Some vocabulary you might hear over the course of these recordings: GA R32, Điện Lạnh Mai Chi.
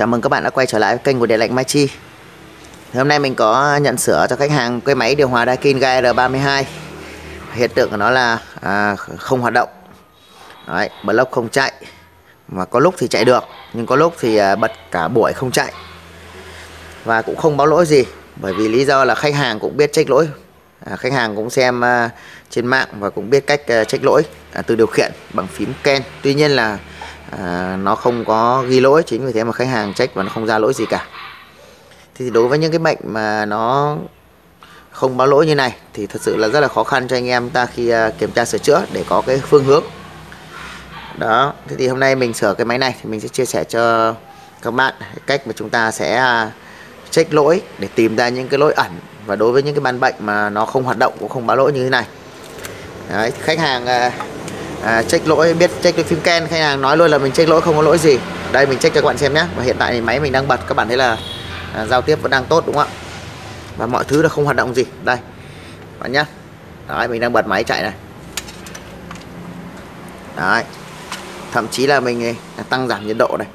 Chào mừng các bạn đã quay trở lại kênh của Điện Lạnh Mai Chi. Hôm nay mình có nhận sửa cho khách hàng cái máy điều hòa Daikin GA R32. Hiện tượng của nó là không hoạt động. Đấy, block không chạy. Mà có lúc thì chạy được, nhưng có lúc thì bật cả buổi không chạy. Và cũng không báo lỗi gì, bởi vì lý do là khách hàng cũng biết check lỗi. Khách hàng cũng xem trên mạng và cũng biết cách check lỗi từ điều khiển bằng phím ken. Tuy nhiên là nó không có ghi lỗi, chính vì thế mà khách hàng check và nó không ra lỗi gì cả. Thì đối với những cái bệnh mà nó không báo lỗi như này thì thật sự là rất là khó khăn cho anh em ta khi kiểm tra sửa chữa để có cái phương hướng. Đó, thế thì hôm nay mình sửa cái máy này thì mình sẽ chia sẻ cho các bạn cách mà chúng ta sẽ check lỗi để tìm ra những cái lỗi ẩn, và đối với những cái ban bệnh mà nó không hoạt động cũng không báo lỗi như thế này. Đấy, khách hàng check lỗi, biết check cái phím ken, khách hàng nói luôn là mình check lỗi không có lỗi gì. Đây mình check cho các bạn xem nhé. Và hiện tại thì máy mình đang bật, các bạn thấy là giao tiếp vẫn đang tốt đúng không ạ? Và mọi thứ là không hoạt động gì. Đây các bạn nhé. Đấy, mình đang bật máy chạy này. Đấy. Thậm chí là mình tăng giảm nhiệt độ này.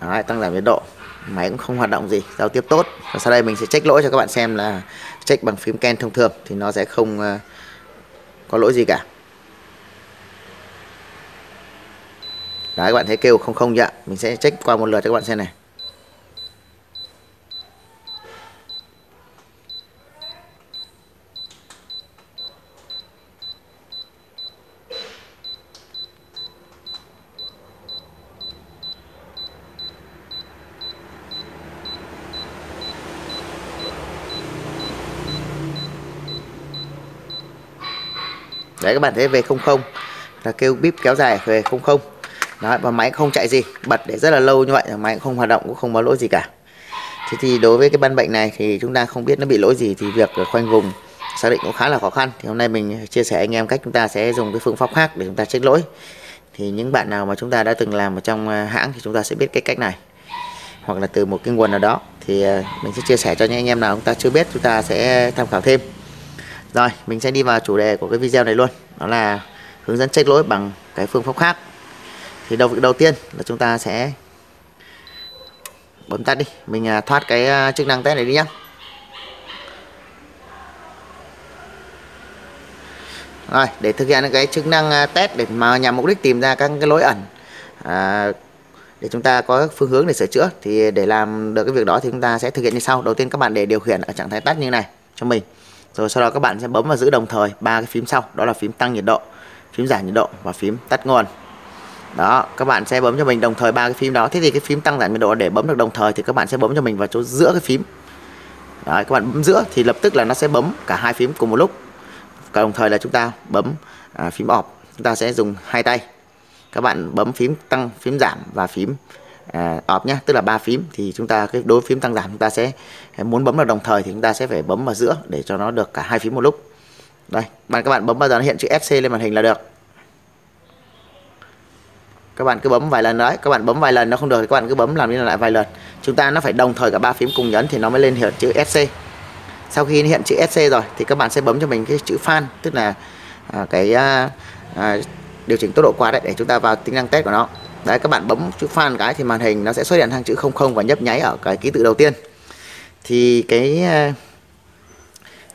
Đấy, tăng giảm nhiệt độ. Máy cũng không hoạt động gì, giao tiếp tốt. Và sau đây mình sẽ check lỗi cho các bạn xem là check bằng phím ken thông thường thì nó sẽ không có lỗi gì cả. Đấy, các bạn thấy kêu không không vậy ạ. Mình sẽ check qua một lượt cho các bạn xem này. Đấy, các bạn thấy về 00 là kêu bíp kéo dài về 00. Đấy, và máy không chạy gì, bật để rất là lâu như vậy là máy cũng không hoạt động, cũng không báo lỗi gì cả. Thế thì đối với cái căn bệnh này thì chúng ta không biết nó bị lỗi gì, thì việc khoanh vùng xác định cũng khá là khó khăn. Thì hôm nay mình chia sẻ anh em cách chúng ta sẽ dùng cái phương pháp khác để chúng ta check lỗi. Thì những bạn nào mà chúng ta đã từng làm ở trong hãng thì chúng ta sẽ biết cái cách này, hoặc là từ một cái nguồn nào đó. Thì mình sẽ chia sẻ cho những anh em nào chúng ta chưa biết, chúng ta sẽ tham khảo thêm. Rồi, mình sẽ đi vào chủ đề của cái video này luôn, đó là hướng dẫn check lỗi bằng cái phương pháp khác. Thì đầu tiên là chúng ta sẽ bấm tắt đi, mình thoát cái chức năng test này đi nhé. Rồi, để thực hiện cái chức năng test để mà nhằm mục đích tìm ra các cái lỗi ẩn để chúng ta có phương hướng để sửa chữa, thì để làm được cái việc đó thì chúng ta sẽ thực hiện như sau. Đầu tiên các bạn để điều khiển ở trạng thái tắt như này cho mình, rồi sau đó các bạn sẽ bấm và giữ đồng thời ba cái phím sau, đó là phím tăng nhiệt độ, phím giảm nhiệt độ và phím tắt nguồn. Đó, các bạn sẽ bấm cho mình đồng thời ba cái phím đó. Thế thì cái phím tăng giảm nhiệt độ để bấm được đồng thời thì các bạn sẽ bấm cho mình vào chỗ giữa cái phím. Đấy, các bạn bấm giữa thì lập tức là nó sẽ bấm cả hai phím cùng một lúc. Cả đồng thời là chúng ta bấm phím off, chúng ta sẽ dùng hai tay. Các bạn bấm phím tăng, phím giảm và phím off nhé, tức là ba phím. Thì chúng ta cái đối phím tăng giảm chúng ta sẽ muốn bấm được đồng thời thì chúng ta sẽ phải bấm vào giữa để cho nó được cả hai phím một lúc. Đây, các bạn bấm bao giờ nó hiện chữ FC lên màn hình là được. Các bạn cứ bấm vài lần đấy, các bạn bấm vài lần nó không được thì các bạn cứ bấm làm đi làm lại vài lần. Chúng ta nó phải đồng thời cả ba phím cùng nhấn thì nó mới lên hiện chữ SC. Sau khi hiện chữ SC rồi thì các bạn sẽ bấm cho mình cái chữ fan, tức là điều chỉnh tốc độ quạt đấy, để chúng ta vào tính năng test của nó. Đấy, các bạn bấm chữ fan cái thì màn hình nó sẽ xuất hiện hàng chữ 00 và nhấp nháy ở cái ký tự đầu tiên. Thì cái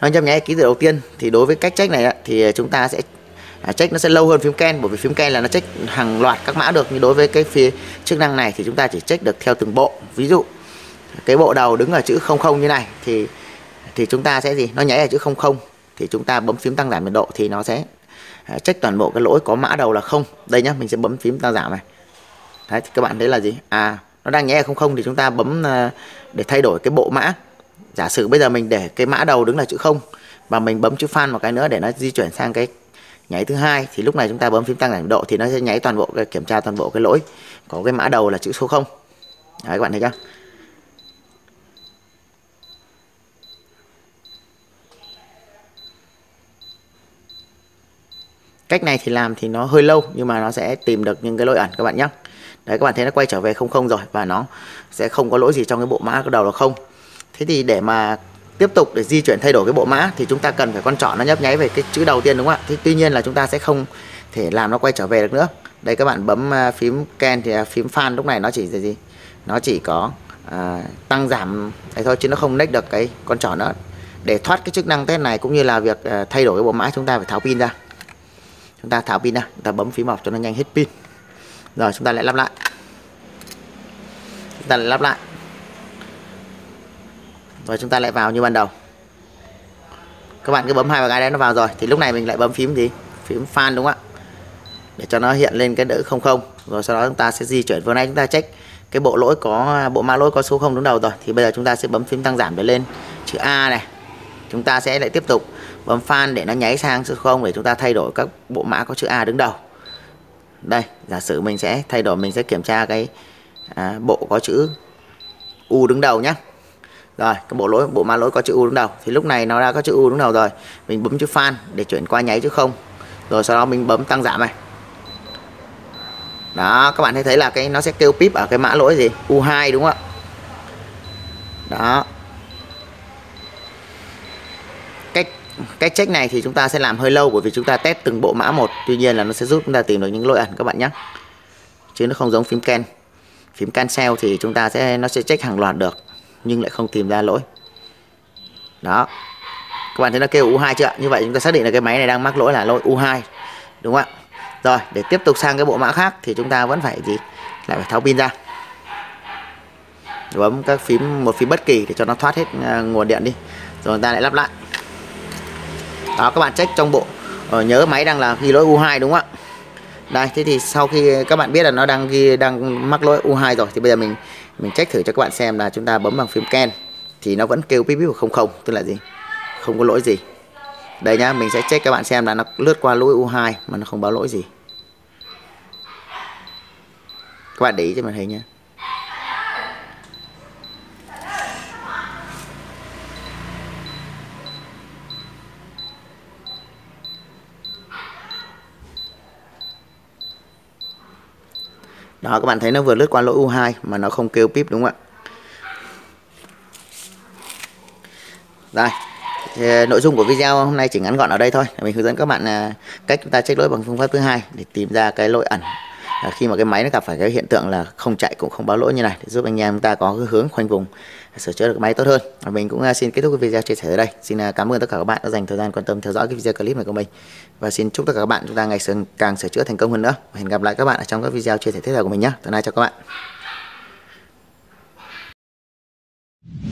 nó nhấp nháy ký tự đầu tiên thì đối với cách check này thì chúng ta sẽ check nó sẽ lâu hơn phím ken, bởi vì phím ken là nó check hàng loạt các mã được, nhưng đối với cái phía chức năng này thì chúng ta chỉ check được theo từng bộ. Ví dụ cái bộ đầu đứng ở chữ 00 như này thì chúng ta sẽ gì, nó nháy ở chữ 00 thì chúng ta bấm phím tăng giảm nhiệt độ thì nó sẽ check toàn bộ cái lỗi có mã đầu là 0. Đây nhá, mình sẽ bấm phím tăng giảm này. Đấy, thì các bạn thấy là gì, nó đang nháy ở 00 thì chúng ta bấm để thay đổi cái bộ mã. Giả sử bây giờ mình để cái mã đầu đứng là chữ 0 và mình bấm chữ fan một cái nữa để nó di chuyển sang cái nháy thứ hai, thì lúc này chúng ta bấm phím tăng giảm độ thì nó sẽ nháy toàn bộ, kiểm tra toàn bộ cái lỗi có cái mã đầu là chữ số 0. Đấy, các bạn thấy chưa? Cách này thì làm thì nó hơi lâu nhưng mà nó sẽ tìm được những cái lỗi ẩn các bạn nhé. Đấy, các bạn thấy nó quay trở về 00 rồi và nó sẽ không có lỗi gì trong cái bộ mã đầu là 0. Thế thì để mà tiếp tục để di chuyển thay đổi cái bộ mã thì chúng ta cần phải con trỏ nó nhấp nháy về cái chữ đầu tiên đúng không ạ? Thì tuy nhiên là chúng ta sẽ không thể làm nó quay trở về được nữa. Đây các bạn bấm phím ken thì phím fan lúc này nó chỉ là gì? Nó chỉ có tăng giảm đấy thôi, chứ nó không nách được cái con trỏ nữa. Để thoát cái chức năng test này cũng như là việc thay đổi cái bộ mã, chúng ta phải tháo pin ra. Chúng ta tháo pin ra, chúng ta bấm phím off cho nó nhanh hết pin. Rồi chúng ta lại lắp lại. Chúng ta lại lắp lại. Rồi chúng ta lại vào như ban đầu. Các bạn cứ bấm hai vào cái đấy nó vào rồi. Thì lúc này mình lại bấm phím gì? Phím fan đúng không ạ? Để cho nó hiện lên cái đỡ 00. Rồi sau đó chúng ta sẽ di chuyển. Vừa nãy chúng ta check cái bộ lỗi có, bộ mã lỗi có số 0 đúng đầu rồi. Thì bây giờ chúng ta sẽ bấm phím tăng giảm để lên chữ A này. Chúng ta sẽ lại tiếp tục bấm fan để nó nháy sang số 0 để chúng ta thay đổi các bộ mã có chữ A đứng đầu. Đây, giả sử mình sẽ thay đổi, mình sẽ kiểm tra cái bộ có chữ U đứng đầu nhé. Rồi, cái bộ mã lỗi có chữ U đứng đầu. Thì lúc này nó đã có chữ U đứng đầu rồi. Mình bấm chữ fan để chuyển qua nháy chữ 0. Rồi sau đó mình bấm tăng giảm này. Đó, các bạn thấy là cái nó sẽ kêu pip ở cái mã lỗi gì? U2 đúng không ạ? Đó. Cái check này thì chúng ta sẽ làm hơi lâu bởi vì chúng ta test từng bộ mã một. Tuy nhiên là nó sẽ giúp chúng ta tìm được những lỗi ẩn các bạn nhé. Chứ nó không giống phím ken. Phím cancel thì chúng ta sẽ nó sẽ check hàng loạt được nhưng lại không tìm ra lỗi. Đó. Các bạn thấy nó kêu U2 chưa ạ? Như vậy chúng ta xác định là cái máy này đang mắc lỗi là lỗi U2. Đúng không ạ? Rồi, để tiếp tục sang cái bộ mã khác thì chúng ta vẫn phải gì? Lại phải tháo pin ra. Bấm các phím, một phím bất kỳ để cho nó thoát hết nguồn điện đi. Rồi chúng ta lại lắp lại. Đó, các bạn check trong bộ nhớ máy đang là ghi lỗi U2 đúng không ạ? Đây, thế thì sau khi các bạn biết là nó đang mắc lỗi U2 rồi thì bây giờ mình check thử cho các bạn xem là chúng ta bấm bằng phím ken thì nó vẫn kêu pip pip 00, tức là gì? Không có lỗi gì. Đây nhá, mình sẽ check các bạn xem là nó lướt qua lỗi U2 mà nó không báo lỗi gì. Các bạn để ý cho màn hình nhá. Đó, các bạn thấy nó vừa lướt qua lỗi U2 mà nó không kêu pip đúng không ạ? Đây, thì nội dung của video hôm nay chỉ ngắn gọn ở đây thôi. Mình hướng dẫn các bạn cách chúng ta check lỗi bằng phương pháp thứ hai để tìm ra cái lỗi ẩn khi mà cái máy nó gặp phải cái hiện tượng là không chạy cũng không báo lỗi như này, để giúp anh em chúng ta có cái hướng khoanh vùng sửa chữa được máy tốt hơn. Mình cũng xin kết thúc cái video chia sẻ ở đây. Xin cảm ơn tất cả các bạn đã dành thời gian quan tâm theo dõi cái video clip này của mình, và xin chúc tất cả các bạn chúng ta ngày càng sửa chữa thành công hơn nữa. Hẹn gặp lại các bạn ở trong các video chia sẻ tiếp theo của mình nhé. Từ nay chào các bạn.